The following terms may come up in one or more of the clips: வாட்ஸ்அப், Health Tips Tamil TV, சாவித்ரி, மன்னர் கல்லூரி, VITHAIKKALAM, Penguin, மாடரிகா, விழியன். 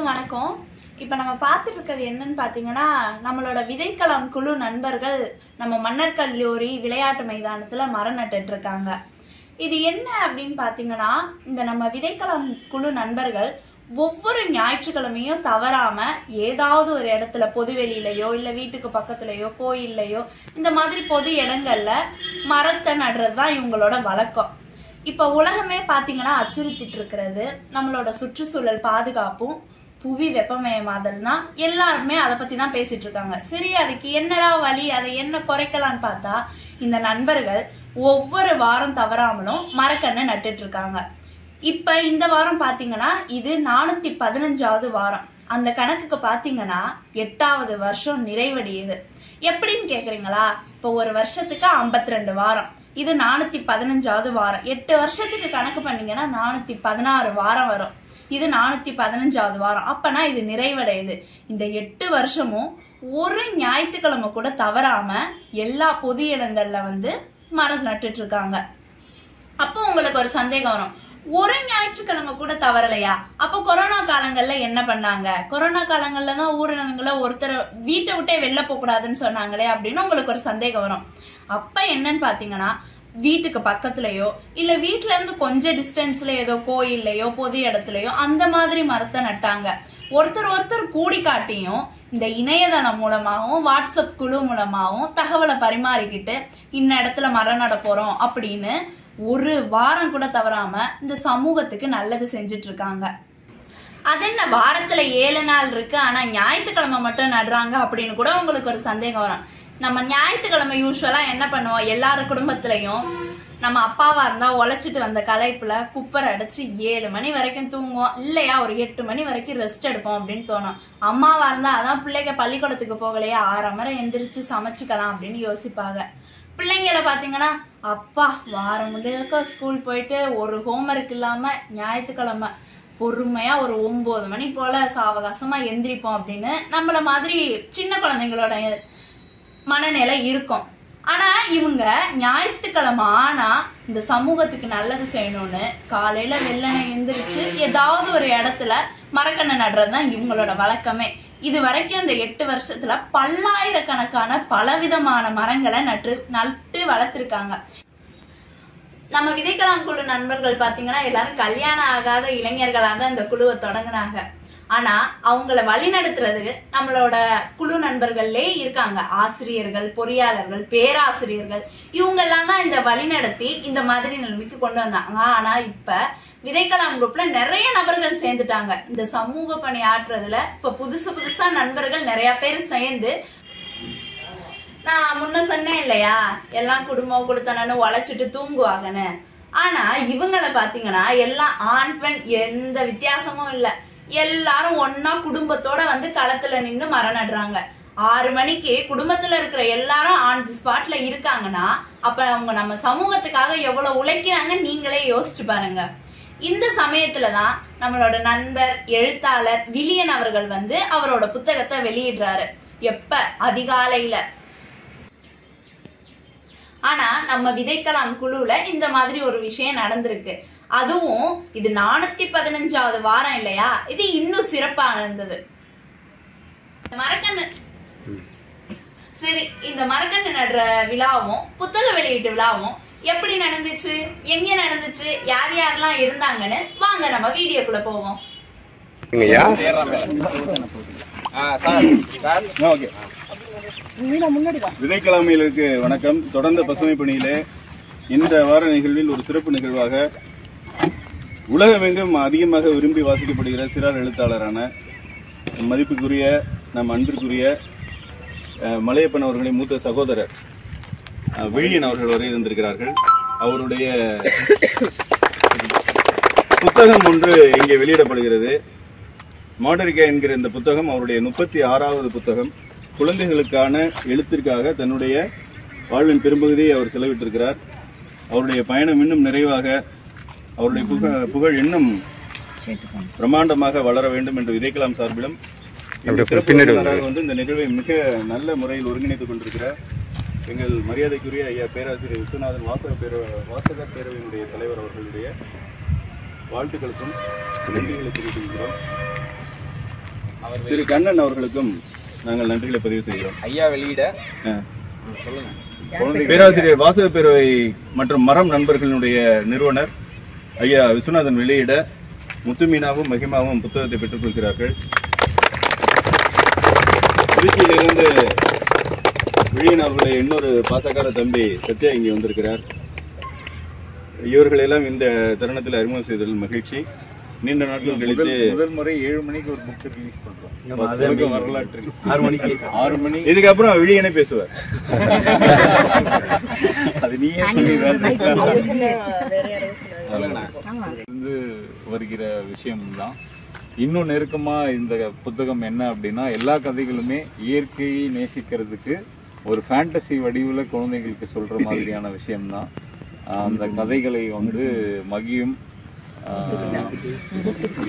எல்லாருக்கும் வணக்கம். இப்போ நம்ம பார்த்துட்டு இருக்கிறது என்னன்னு பார்த்தீங்கன்னா, நம்மளோட விதைக்களம் குழு நண்பர்கள் நம்ம மன்னர் கல்லூரி விளையாட்டு மைதானத்தில் மரம் நட்டுட்டு இருக்காங்க. இது என்ன அப்படின்னு பார்த்தீங்கன்னா, இந்த நம்ம விதைக்களம் குழு நண்பர்கள் ஒவ்வொரு ஞாயிற்றுக்கிழமையும் தவறாமல் ஏதாவது ஒரு இடத்துல பொதுவெளியிலையோ இல்லை வீட்டுக்கு பக்கத்துலையோ கோயில்லையோ இந்த மாதிரி பொது இடங்கள்ல மரத்தை நடுறது தான் இவங்களோட வழக்கம். இப்போ உலகமே பார்த்தீங்கன்னா அச்சுறுத்திட்டு இருக்கிறது நம்மளோட சுற்றுச்சூழல் பாதுகாப்பும் புவி வெப்பமயமாதல் தான். எல்லாருமே அதை பற்றி தான் பேசிட்டு இருக்காங்க. சரி, அதுக்கு என்னடா வழி, அதை என்ன குறைக்கலான்னு பார்த்தா இந்த நண்பர்கள் ஒவ்வொரு வாரம் தவறாமலும் மரக்கண்ணை நட்டுட்டு இருக்காங்க. இப்போ இந்த வாரம் பார்த்தீங்கன்னா இது 415வது வாரம். அந்த கணக்குக்கு பார்த்தீங்கன்னா 8வது வருஷம் நிறைவடையுது. எப்படின்னு கேட்குறீங்களா? இப்போ ஒரு வருஷத்துக்கு 52 வாரம், இது 415வது வாரம். 8 வருஷத்துக்கு கணக்கு பண்ணீங்கன்னா 416 வாரம் வரும். இது 415வது வாரம். அப்பனா இது நிறைவடையுது. இந்த 8 வருஷமும் ஒரு ஞாயிற்றுக்கிழமை கூட தவறாம எல்லா பொது இடங்கள்ல மரம் நட்டுட்டு இருக்காங்க. அப்போ உங்களுக்கு ஒரு சந்தேகம் வரும், ஒரு ஞாயிற்றுக்கிழமை கூட தவறலையா, அப்போ கொரோனா காலங்கள்ல என்ன பண்ணாங்க, கொரோனா காலங்கள்ல தான் ஊரடங்குல ஒருத்தர் வீட்டை விட்டே வெளில போக கூடாதுன்னு சொன்னாங்களே அப்படின்னு உங்களுக்கு ஒரு சந்தேகம் வரும். அப்ப என்னன்னு பாத்தீங்கன்னா, வீட்டுக்கு பக்கத்துலயோ இல்ல வீட்டுல இருந்து கொஞ்சம் டிஸ்டன்ஸ்ல ஏதோ கோயில்லையோ பொது இடத்துலயோ அந்த மாதிரி மரத்தை நட்டாங்க. ஒருத்தர் கூடி காட்டியும் இந்த இணையதளம் மூலமாகவும் வாட்ஸ்அப் குழு மூலமாகவும் தகவலை பரிமாறிக்கிட்டு இந்த இடத்துல மரம் நட போறோம் அப்படின்னு ஒரு வாரம் கூட தவறாம இந்த சமூகத்துக்கு நல்லது செஞ்சுட்டு இருக்காங்க. அது என்ன வாரத்துல 7 நாள் இருக்கு, ஆனா ஞாயிற்றுக்கிழமை மட்டும் நடுறாங்க அப்படின்னு கூட உங்களுக்கு ஒரு சந்தேகம் வரும். நம்ம ஞாயிற்றுக்கிழமை யூஸ்வலா என்ன பண்ணுவோம், எல்லாரு குடும்பத்திலையும் நம்ம அப்பாவா இருந்தா உழைச்சிட்டு வந்த களைப்புல குப்பரை அடைச்சு 7 மணி வரைக்கும் தூங்குவோம், இல்லையா ஒரு 8 மணி வரைக்கும் ரெஸ்ட் எடுப்போம் அப்படின்னு தோணும். அம்மாவா இருந்தா அதான் பிள்ளைங்க பள்ளிக்கூடத்துக்கு போகலையே 6:30 எந்திரிச்சு சமைச்சுக்கலாம் அப்படின்னு யோசிப்பாங்க. பிள்ளைங்களை பாத்தீங்கன்னா, அப்பா வாரம் முழுக்க ஸ்கூல் போயிட்டு ஒரு ஹோம்ஒர்க் இல்லாம ஞாயிற்றுக்கிழமை பொறுமையா ஒரு 9 மணி போல சாவகாசமா எந்திரிப்போம் அப்படின்னு நம்மள மாதிரி சின்ன குழந்தைங்களோட மனநிலை இருக்கும். ஆனா இவங்க ஞாயிற்றுக்கிழமை ஆனா இந்த சமூகத்துக்கு நல்லது செய்யணும்னு காலையில வெள்ளனை எந்திரிச்சு ஏதாவது ஒரு இடத்துல மரக்கண்ணை நடுறதுதான் இவங்களோட வழக்கமே. இது வரைக்கும் இந்த 8 வருஷத்துல பல்லாயிரக்கணக்கான பலவிதமான மரங்களை நட்டு வளர்த்திருக்காங்க. நம்ம விதைக்கலாம் குழு நண்பர்கள் பாத்தீங்கன்னா எல்லாரும் கல்யாணம் ஆகாத இளைஞர்களா தான் இந்த குழுவை தொடங்கினாங்க. ஆனா அவங்கள வழி நடத்துறதுக்கு நம்மளோட குழு நண்பர்களே இருக்காங்க. ஆசிரியர்கள், பொறியாளர்கள், பேராசிரியர்கள் இவங்கெல்லாம் தான் இந்த வழி நடத்தி இந்த மாதிரி நிலைமைக்கு கொண்டு வந்தாங்க. ஆனா இப்ப விதைக்கலாம் குரூப்ல நிறைய நபர்கள் சேர்ந்துட்டாங்க. இந்த சமூக பணி ஆற்றுறதுல இப்ப புதுசா நண்பர்கள் நிறைய பேர் சேர்ந்து, நான் முன்ன சொன்னேன் இல்லையா எல்லாம் குடும்பம் கொடுத்தனன்னு உழைச்சிட்டு தூங்குவாங்கன்னு, ஆனா இவங்களை பாத்தீங்கன்னா எல்லாம் ஆண் பெண் எந்த வித்தியாசமும் இல்லை, எல்லாரும் ஒன்னா குடும்பத்தோட களத்துல நின்று மரம் நடுறாங்க. 6 மணிக்கு குடும்பத்துல இருக்கிற எல்லாரும் ஆன் தி ஸ்பாட்ல இருக்காங்கன்னா அப்ப அவங்க நம்ம சமூகத்துக்காக எவ்வளவு உழைக்கிறாங்க நீங்களே யோசிச்சு பாருங்க. இந்த சமயத்துலதான் நம்மளோட நண்பர் எழுத்தாளர் விலியன் அவர்கள் அவரோட புத்தகத்தை வெளியிடுறாரு. எப்ப? அதிகாலையில. ஆனா நம்ம விதைக்கலாம் குழுல இந்த மாதிரி ஒரு விஷயம் நடந்திருக்கு. அதுவும் இது 415வது வாரம் இல்லையா, இது இன்னும் சிறப்பா இருந்தது. சரி, இந்த மரக்கண்ணை நடுற விழாவும் புத்தக வெளியீட்டு விழாவும் எப்படி நடந்துச்சு, எங்க நடந்துச்சு, யார் யாரெல்லாம் இருந்தாங்கன்னு வாங்க நம்ம வீடியோக்குள்ள போவோம். விதைக்கலாமையிலுக்கு வணக்கம். தொடர்ந்து பசுமை பணியிலே இந்த வார நிகழ்வில் ஒரு சிறப்பு நிகழ்வாக உலகமெங்கும் அதிகமாக விரும்பி வாசிக்கப்படுகிற சிறார் எழுத்தாளரான மதிப்புக்குரிய நம் அன்பிற்குரிய மலையப்பன் அவர்களின் மூத்த சகோதரர் விழியன் அவர்கள் வரை இருந்திருக்கிறார்கள். அவருடைய புத்தகம் ஒன்று இங்கே வெளியிடப்படுகிறது. மாடரிகா என்கிற இந்த புத்தகம் அவருடைய 36வது புத்தகம். குழந்தைகளுக்கான எழுத்திற்காக தன்னுடைய வாழ்வின் பெரும்பகுதியை அவர் செலவிட்டிருக்கிறார். அவருடைய பயணம் இன்னும் நிறைவாக, அவருடைய புகழ் இன்னும் பிரமாண்டமாக வளர வேண்டும் என்று விதைக்கலாம் சார்பிலும் இந்த நிகழ்வை மிக நல்ல முறையில் ஒருங்கிணைத்துக் கொண்டிருக்கிற எங்கள் மரியாதைக்குரிய ஐயா பேராசிரியர் விஸ்வநாதன் வாசகர் பேரவையினுடைய தலைவர் அவர்களுடைய வாழ்த்துக்களுக்கும் நன்றிகளை தெரிவித்திருக்கிறோம். திரு கண்ணன் அவர்களுக்கும் நாங்கள் நன்றிகளை பதிவு செய்கிறோம். ஐயா வெளியிட சொல்லுங்க. பேராசிரியர் வாசக பேரவை மற்றும் மரம் நண்பர்களுடைய நிறுவனர் ஐயா விஸ்வநாதன் வெளியிட முத்துமீனாவும் மகிமாவும் புத்தகத்தை பெற்றுக்கொள்கிறார்கள். திருச்சியிலிருந்து வெளியின் அவர்களுடைய இன்னொரு பாசக்கார தம்பி சத்யா இங்கே வந்திருக்கிறார். இவர்களெல்லாம் இந்த தருணத்தில் அறிமுகம் செய்ததில் மகிழ்ச்சி. நீண்ட நாட்கள் கழித்து முதல் முறை 7 மணிக்கு ஒரு புக் ரிலீஸ் பண்றோம். வரலாற்று 6 மணி. இதுக்கப்புறம் விழியனே பேசுவார். அது நீயே சொல்லிருந்து வருகிற விஷயம்தான். இன்னும் நெருக்கமா இந்த புத்தகம் என்ன அப்படின்னா, எல்லா கதைகளுமே இயற்கையை நேசிக்கிறதுக்கு ஒரு ஃபேண்டசி வடிவில் குழந்தைங்களுக்கு சொல்ற மாதிரியான விஷயம்தான். அந்த கதைகளை வந்து மகியும்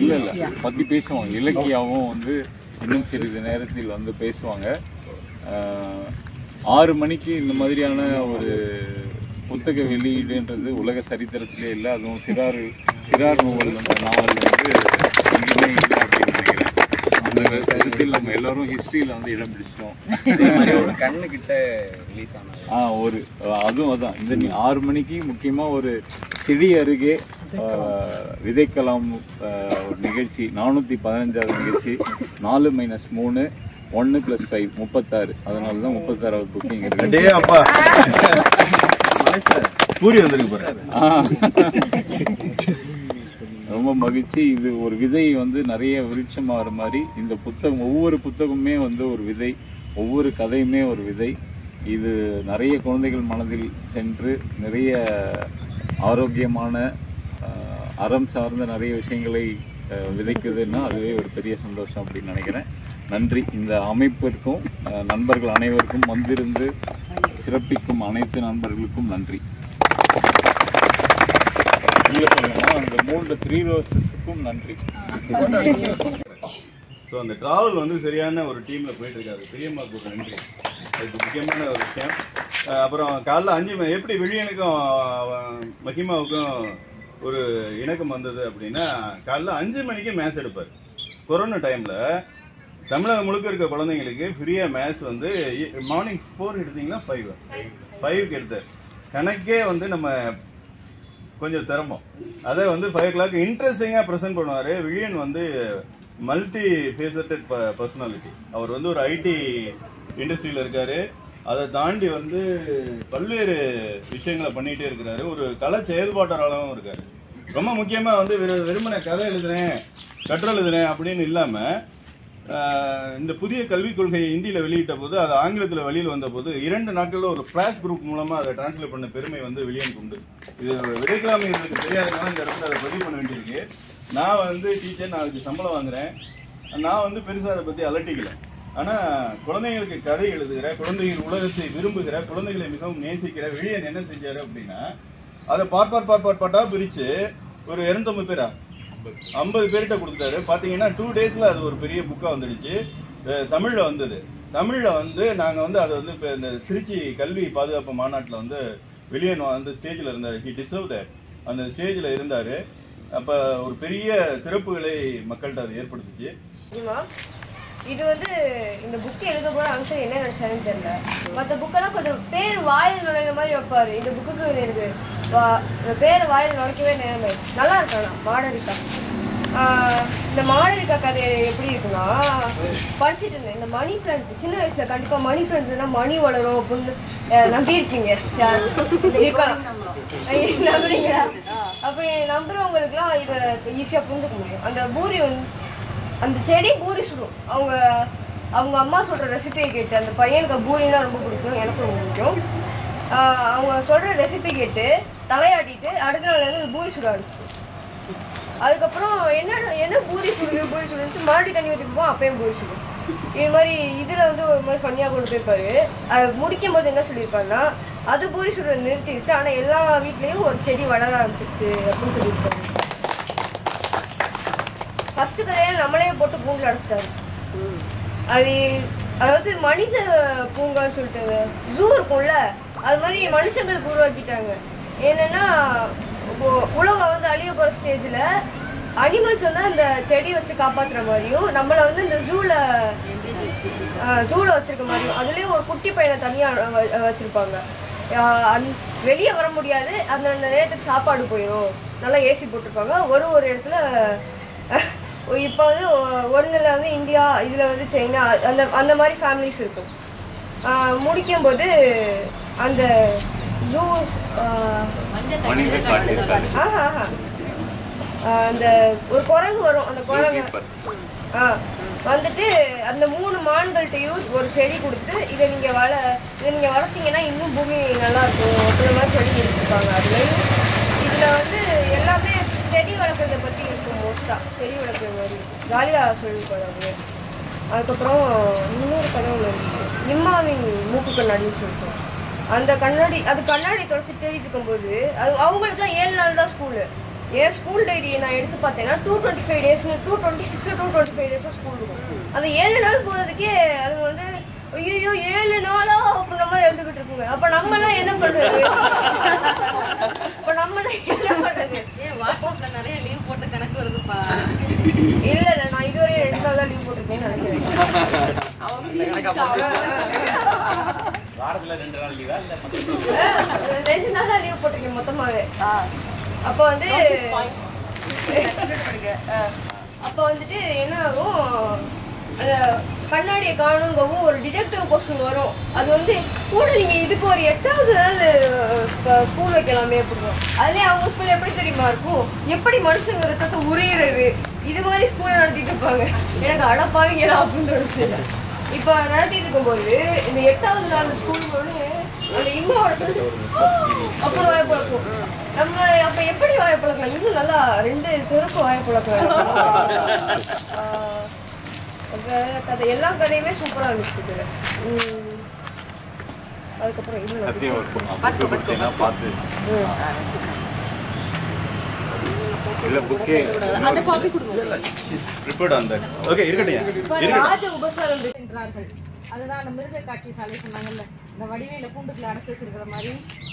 இல்லை இல்லை பற்றி பேசுவாங்க. இலக்கியாவும் வந்து இன்னும் சிறிது நேரத்தில் வந்து பேசுவாங்க. 6 மணிக்கு இந்த மாதிரியான ஒரு புத்தக வெளியீடுன்றது உலக சரித்திரத்திலே இல்லை. அதுவும் சிறார் நூல் என்ற நாவல் வந்து எங்குமே இல்லை அப்படின்னு நினைக்கிறேன். அந்த விதத்தில் நம்ம எல்லோரும் ஹிஸ்ட்ரியில் வந்து இடம் பிடிச்சிட்டோம். கண்ணுக்கிட்ட ரிலீஸ் ஆனாங்க. ஒரு அதுவும் அதான் இந்த 6 மணிக்கு முக்கியமாக ஒரு செடி அருகே விதைக்கலாம் ஒரு நிகழ்ச்சி, 415வது நிகழ்ச்சி, 4 - 3 1 + 5 36. அதனால தான் 36வது புக்கிங் ரொம்ப மகிழ்ச்சி. இது ஒரு விதை வந்து நிறைய விருட்சமாகிற மாதிரி இந்த புத்தகம், ஒவ்வொரு புத்தகமுமே வந்து ஒரு விதை, ஒவ்வொரு கதையுமே ஒரு விதை. இது நிறைய குழந்தைகள் மனதில் சென்று நிறைய ஆரோக்கியமான அறம் சார்ந்த நிறைய விஷயங்களை விதைக்குதுன்னா அதுவே ஒரு பெரிய சந்தோஷம் அப்படின்னு நினைக்கிறேன். நன்றி. இந்த அமைப்பிற்கும் நண்பர்கள் அனைவருக்கும், வந்திருந்து சிறப்பிக்கும் அனைத்து நண்பர்களுக்கும் நன்றி. இல்லை சொல்லணும்னா அந்த 3 த்ரீ ரோஸஸுக்கும் நன்றி. ஸோ அந்த ட்ராவல் வந்து சரியான ஒரு டீமில் போயிட்டுருக்காரு. பெரியம்மாவுக்கு ஒரு நன்றி, அதுக்கு முக்கியமான ஒரு விஷயம். அப்புறம் காலைல 5 மணி எப்படி வெளியனுக்கும் மகிமாவுக்கும் ஒரு இணக்கம் வந்தது அப்படின்னா, காலைல 5 மணிக்கு மேத்ஸ் எடுப்பார். கொரோனா டைமில் தமிழகம் முழுக்க இருக்க குழந்தைங்களுக்கு ஃப்ரீயாக மேத்ஸ் வந்து மார்னிங் 4 எடுத்தீங்கன்னா 5 எடுத்தார். கணக்கே வந்து நம்ம கொஞ்சம் சிரமம், அதை வந்து 5 o'clock இன்ட்ரெஸ்டிங்காக ப்ரெசென்ட் பண்ணுவார். விழியன் வந்து மல்டி ஃபேசட்டட் பர்சனாலிட்டி. அவர் வந்து ஒரு ஐடி இண்டஸ்ட்ரியில் இருக்கார், அதை தாண்டி வந்து பல்வேறு விஷயங்களை பண்ணிகிட்டே இருக்கிறாரு. ஒரு கலை செயல்பாட்டாளராகவும் இருக்கார். ரொம்ப முக்கியமாக வந்து வெறுமனை கதை எழுதுறேன், கட்டுரை எழுதுறேன் அப்படின்னு இல்லாமல், இந்த புதிய கல்விக் கொள்கையை இந்தியில் வெளியிட்ட போது, அது ஆங்கிலத்தில் வெளியில் வந்த போது 2 நாட்களில் ஒரு ஃப்ளாஷ் குரூப் மூலமாக அதை டிரான்ஸ்லேட் பண்ண பெருமை வந்து விழியனுக்கு உண்டு. இது விடைக்கலாமைகளுக்கு தெரியாதனால இந்த இடத்துல அதை பதிவு பண்ண வேண்டியிருக்கு. நான் வந்து டீச்சர், நான் அதுக்கு சம்பளம் வாங்குகிறேன். நான் வந்து பெருசாக அதை பற்றி அலட்டிக்கல. ஆனால் குழந்தைங்களுக்கு கதை எழுதுகிற, குழந்தைகள் உலகத்தை விரும்புகிற, குழந்தைகளை மிகவும் நேசிக்கிற விழியன் என்ன செஞ்சார் அப்படின்னா, அதை பார்ப்பாட்டாக பிரித்து ஒரு 250 பேர்கிட்ட கொடுத்துட்டாரு. பார்த்தீங்கன்னா 2 daysல அது ஒரு பெரிய புக்காக வந்துடுச்சு. தமிழில் வந்தது. தமிழில் வந்து நாங்கள் வந்து அதை வந்து இப்போ இந்த திருச்சி கல்வி பாதுகாப்பு மாநாட்டில் வந்து விழியன் வந்து ஸ்டேஜில் இருந்தார். He deserve that. அந்த ஸ்டேஜில் இருந்தார். அப்போ ஒரு பெரிய திறப்புகளை மக்கள்கிட்ட அதை ஏற்படுத்துச்சு. இது வந்து இந்த புக் எழுத போற ஆன்சர் என்ன நினைச்சாருன்னு தெரியல. மற்ற புக்கெல்லாம் கொஞ்சம் பேர் வாயில் நுழைகிற மாதிரி வைப்பாரு. இந்த புக்குக்கு எனக்கு பேர் வாயில் நுழைக்கவே நேரமே நல்லா இருக்கானா. மாடரிகா, இந்த மாடரிகா கதை எப்படி இருக்குன்னா, படிச்சுட்டு இருந்தேன். இந்த மணி பிளான்ட் சின்ன வயசுல கண்டிப்பா மணி பிளான்ட்னா மணி வளரும் அப்படின்னு நம்பி இருக்கீங்க. நம்புறீங்களா? அப்படி நம்புறவங்களுக்குலாம் இதை ஈஸியா புரிஞ்சுக்க முடியும். அந்த பூரி வந்து அந்த செடி பூரி சுடும். அவங்க அம்மா சொல்கிற ரெசிபியை கேட்டு, அந்த பையனுக்கு பூரினா ரொம்ப பிடிக்கும், எனக்கு ரொம்ப பிடிக்கும். அவங்க சொல்கிற ரெசிபி கேட்டு தலையாட்டிட்டு அடுத்த நாள்லேருந்து அது பூரி சுட ஆரம்பிச்சிடும். அதுக்கப்புறம் என்ன பூரி சுடுன்ட்டு மறுபடியும் தண்ணி ஊற்றிப்போம், அப்பயும் பூரி சுடும். இது மாதிரி இதில் வந்து ஒரு மாதிரி ஃபன்னியாக கொண்டு போயிருப்பாரு. அதை முடிக்கும் போது என்ன சொல்லியிருப்பாருன்னா, அது பூரி சுடுற நிறுத்திடுச்சு, ஆனால் எல்லா வீட்லேயும் ஒரு செடி வளர ஆரம்பிச்சிடுச்சு அப்படின்னு சொல்லியிருப்பாரு. ஃபஸ்ட்டு கதையில் நம்மளே போட்டு பூங்கில் அடைச்சிட்டாரு. அதாவது மனித பூங்கான்னு சொல்லிட்டாங்க. ஜூ இருக்கும்ல, அது மாதிரி மனுஷங்களுக்கு உருவாக்கிட்டாங்க. என்னென்னா, உலகம் வந்து அழிய போகிற ஸ்டேஜில் animals on the Chedi or Chicapatra Mario, number on the Zula Zula Chicamario, Adele or Putti Penatania Chipanga. And Velia Varamudia, and then the Sapa to Poyo, Nala Yesi Putapanga, Voro Retla Uipa, Vernal, India, Isla, China, and the Mari family circle. Mudikambode and the Zoo ஒரு குரங்கு வரும் அந்த குரங்கு வந்துட்டு அந்த மூணு மான்கள்ட்ட use ஒரு செடி கொடுத்து இத நீங்க வளர்த்தீங்கன்னா இன்னும் பூமி நல்லா இருக்கும் அப்படியே மாதிரி செடி வச்சிருப்பாங்க அதுல இதுல வந்து எல்லாமே செடி வளர்க்கறத பத்தி இருக்கும் மோஸ்டா செடி வளர்க்கற மாதிரி ஜாலியா சொல்லிருப்பாங்க அதுக்கு அப்புறம் இன்னொரு கதையும் இருந்துச்சு நிம்மாவின் மூக்கு கண்ணாடின்னு சொல்லிட்டோம் அந்த கண்ணாடி அது கண்ணாடி தொலைச்சி தேடிட்டு இருக்கும்போது அவங்களுக்கு 7 நாள் தான் school Yes, school diary. I am 225 days, 226 or 225 days of school. That is yearly normal. That is, oh, yearly normal. But number is different. But number is என்ன பண்றது? But number is என்ன பண்றது? ஏ வாட்ஸ்அப்ல நிறைய லீவ் போட்டு கணக்கு வருதுப்பா. இல்ல இல்ல நான் இதுவரை 2 நாள் லீவ் போட்டுட்டேன்னு நினைக்கிறேன். வாரத்துல 2 நாள் லீவா இல்ல 2 நாள் லீவ் போட்டுட்டேன் மொத்தமாவே. அப்போ வந்து அப்போ வந்துட்டு என்ன ஆகும் அந்த கண்ணாடியை காணுங்கவும் ஒரு டிடெக்டிவ் क्वेश्चन வரும் அது வந்து கூட நீங்க இதுக்கு ஒரு 8வது நாள் ஸ்கூல் வைக்கலாமே அப்படிங்க அதுல அவங்க ஸ்கூல்ல எப்படி தெரியுமா இருக்கும் எப்படி மனுஷங்க ரத்தத்தை உரியிறது இது மாதிரி ஸ்கூல்ல நடத்திட்டு இருப்பாங்க எனக்கு அடப்பாவீங்களா அப்படினு தோணுச்சு இப்போ நடத்திட்டு இருக்கும்போது இந்த 8வது நாள் ஸ்கூல் போனே அந்த இம்மாவோட சொல்லிட்டு அப்போ வாய் பழக்கும் நம்ம அப்ப எப்படி வாய் பழக்கலாம் இன்னும் நல்லா ரெண்டு தெருக்கு வாய் பழக்கலாம் கதை எல்லா கதையுமே சூப்பரா இருந்துச்சு அதுக்கப்புறம் இன்னும் சத்தியம் இருக்கும் பார்த்து பார்த்தேனா பார்த்து இல்ல புக்கே அந்த காப்பி கொடுங்க ரிப்போர்ட் ஆன் தட் ஓகே இருக்கட்டையா இருக்கட்டும் ராஜ உபசாரம் என்றார்கள் அதுதான் நம்ம மிருக காட்சி சாலை சொன்னாங்கல்ல இந்த வடிவேல கூண்டுக்குள்ள அடைச்சு வச்சிருக்கிற மாதிரி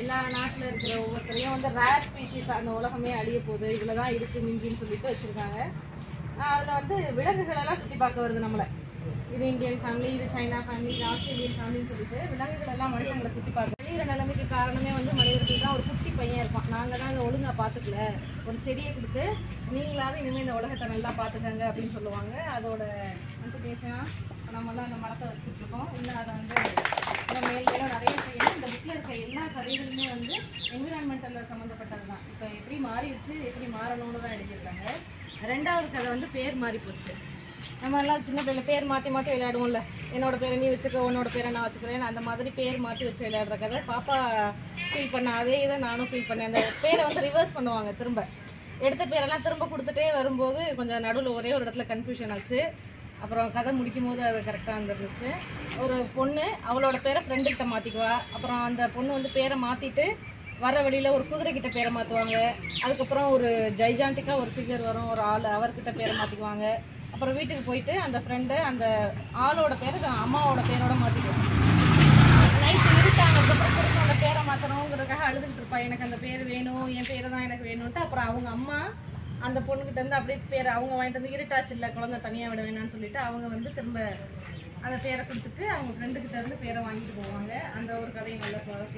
எல்லா நாட்டுல இருக்கிற ஒவ்வொருத்தரையும் வந்து ரேர் ஸ்பீஷீஸ் அந்த உலகமே அழிய போகுது இவ்வளவுதான் இருக்கு மிஞ்சின்னு சொல்லிட்டு வச்சிருக்காங்க அதுல வந்து விலங்குகள் எல்லாம் சுத்தி பார்க்க வருது நம்மள இது இந்தியன் ஃபேமிலி இது சைனா ஃபேமிலி இது ஆஸ்திரேலியன் ஃபேமிலின்னு சொல்லிட்டு விலங்குகள் எல்லாம் மனுஷங்களை சுத்தி பார்க்க வெளியிற நிலைமைக்கு காரணமே வந்து மனிதர்கள் தான் ஒரு குட்டி பையன் இருப்பான் நாங்க தான் அதை ஒழுங்கா பார்த்துக்கல ஒரு செடியை கொடுத்து நீங்களாவது இனிமேல் இந்த உலகத்தை நல்லா பார்த்துக்கங்க அப்படின்னு சொல்லுவாங்க அதோட வந்து பேசினா நம்மளாம் அந்த மரத்தை வச்சுட்டு இருக்கோம் இல்லை அதை வந்து மேலும் நிறைய செய்யணும் இந்த புக்கில் இருக்க எல்லா கதைகளுமே வந்து என்விரான்மெண்டல் சம்மந்தப்பட்டது தான் இப்போ எப்படி மாறிடுச்சு எப்படி மாறணும்னு தான் எழுதியிருக்காங்க ரெண்டாவது கதை வந்து பேர் மாறி போச்சு நம்ம எல்லாம் சின்ன பிள்ளைங்க பேர் மாற்றி மாற்றி விளையாடுவோம்ல என்னோட பேரை நீ வச்சுக்க உன்னோட பேரை நான் வச்சுக்கிறேன் அந்த மாதிரி பேர் மாற்றி வச்சு விளையாடுற கதை பாப்பா ஃபீல் பண்ண அதே இதை நானும் ஃபீல் பண்ணேன் அந்த பேரை வந்து ரிவர்ஸ் பண்ணுவாங்க திரும்ப எடுத்த பேரெல்லாம் திரும்ப கொடுத்துட்டே வரும்போது கொஞ்சம் நடுவில் ஒரே ஒரு இடத்துல கன்ஃபியூஷன் ஆச்சு அப்புறம் கதை முடிக்கும் போது அது கரெக்டாக இருந்துருச்சு ஒரு பொண்ணு அவளோட பேரை ஃப்ரெண்டுக்கிட்ட மாற்றிக்குவா அப்புறம் அந்த பொண்ணு வந்து பேரை மாற்றிட்டு வர வழியில் ஒரு குதிரைக்கிட்ட பேரை மாற்றுவாங்க அதுக்கப்புறம் ஒரு ஜைஜாண்டிக்காக ஒரு ஃபிகர் வரும் ஒரு ஆள் அவர்கிட்ட பேரை மாற்றிக்குவாங்க அப்புறம் வீட்டுக்கு போயிட்டு அந்த ஃப்ரெண்டு அந்த ஆளோட பேரை அம்மாவோட பேரோட மாற்றிக்குவாங்க நைட்டு இருட்டானதுக்கப்புறம் திரும்ப அந்த பேரை மாற்றணுங்கிறதுக்காக அழுதுகிட்டு இருப்பா எனக்கு அந்த பேர் வேணும் என் பேரை தான் எனக்கு வேணும்ட்டு அப்புறம் அவங்க அம்மா அந்த பொண்ணுக்கிட்ட இருந்து அப்படியே பேர் அவங்க வாங்கிட்டு வந்து இருட்டாச்சு இல்லை குழந்தை தனியாக விட வேணான்னு சொல்லிட்டு அவங்க வந்து திரும்ப அந்த பேரை கொடுத்துட்டு அவங்க ஃப்ரெண்டுக்கிட்ட இருந்து பேரை வாங்கிட்டு போவாங்க அந்த ஒரு கதையை நல்லா சுவாரஸ்யம்